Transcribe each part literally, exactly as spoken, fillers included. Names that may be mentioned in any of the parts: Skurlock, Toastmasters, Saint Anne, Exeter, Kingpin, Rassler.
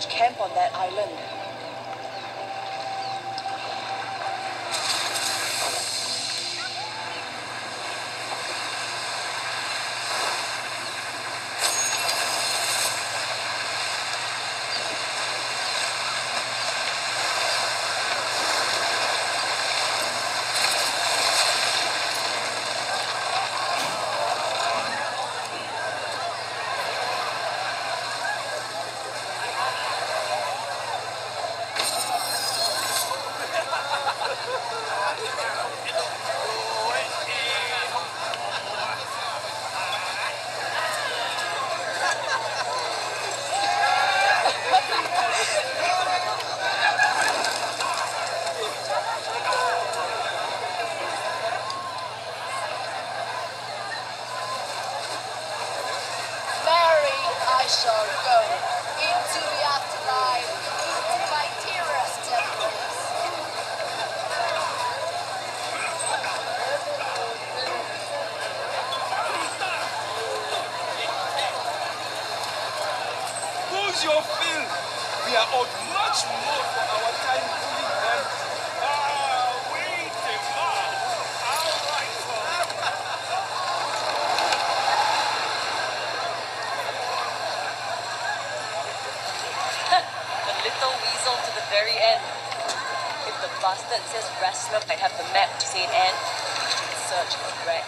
much camp on that island. It says Rassler might have the map to Saint Anne, which you can search for Brett.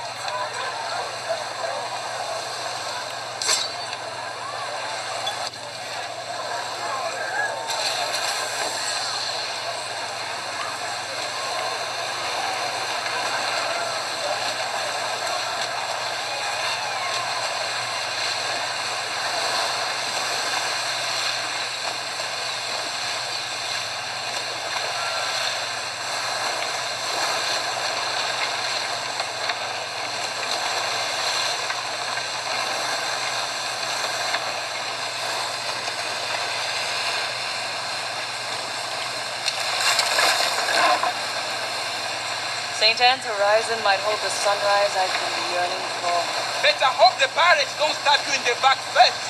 Saint Anne's horizon might hold the sunrise I've been yearning for. Better hope the pirates don't stab you in the back first.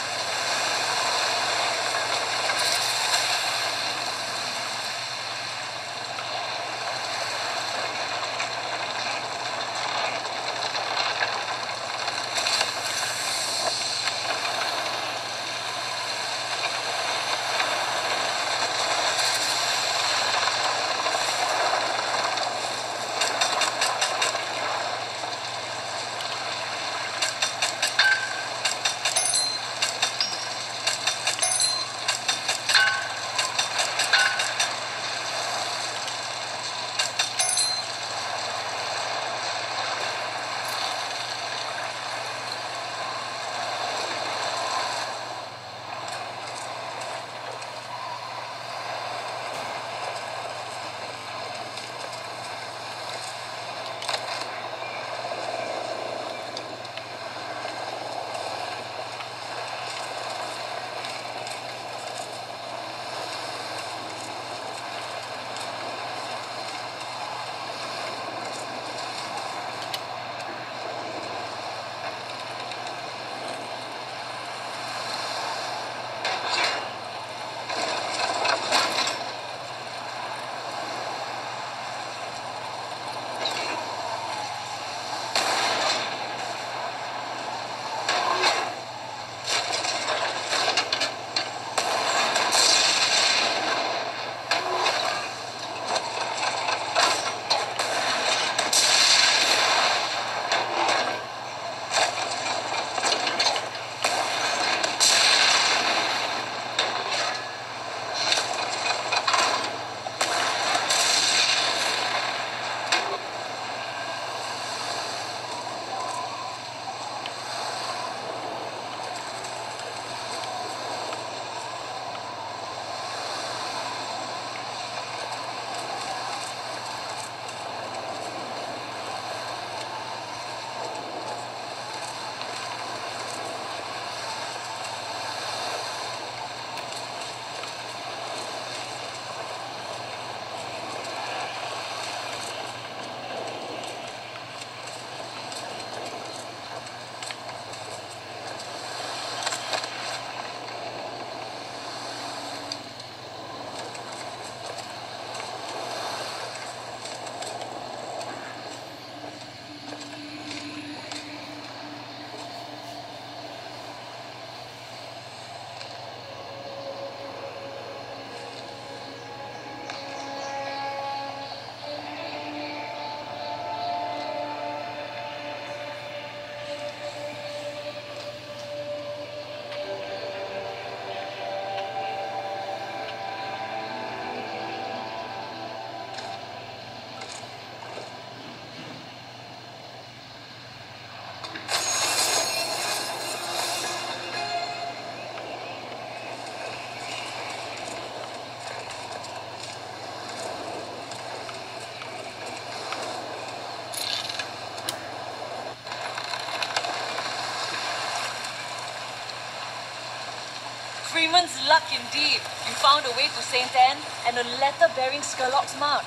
Freeman's luck indeed. You found a way to Saint Anne and a letter bearing Skurlock's mark.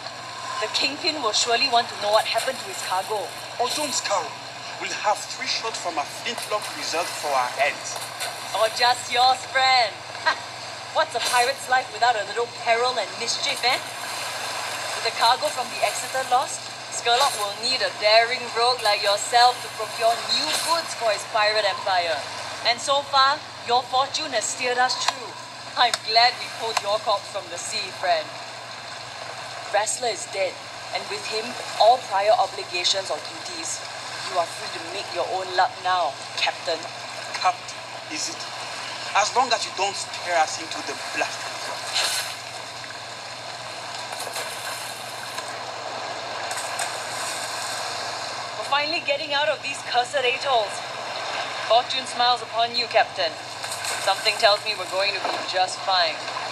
The Kingpin will surely want to know what happened to his cargo. Oh, don't scowl. We'll have three shots from a flintlock reserved for our heads. Or just yours, friend. What's a pirate's life without a little peril and mischief, eh? With the cargo from the Exeter lost, Skurlock will need a daring rogue like yourself to procure new goods for his pirate empire. And so far, your fortune has steered us true. I'm glad we pulled your corpse from the sea, friend. Rassler is dead, and with him, all prior obligations or duties. You are free to make your own luck now, Captain. Captain, is it? As long as you don't stare us into the blast. Finally getting out of these cursed atolls. Fortune smiles upon you, Captain. Something tells me we're going to be just fine.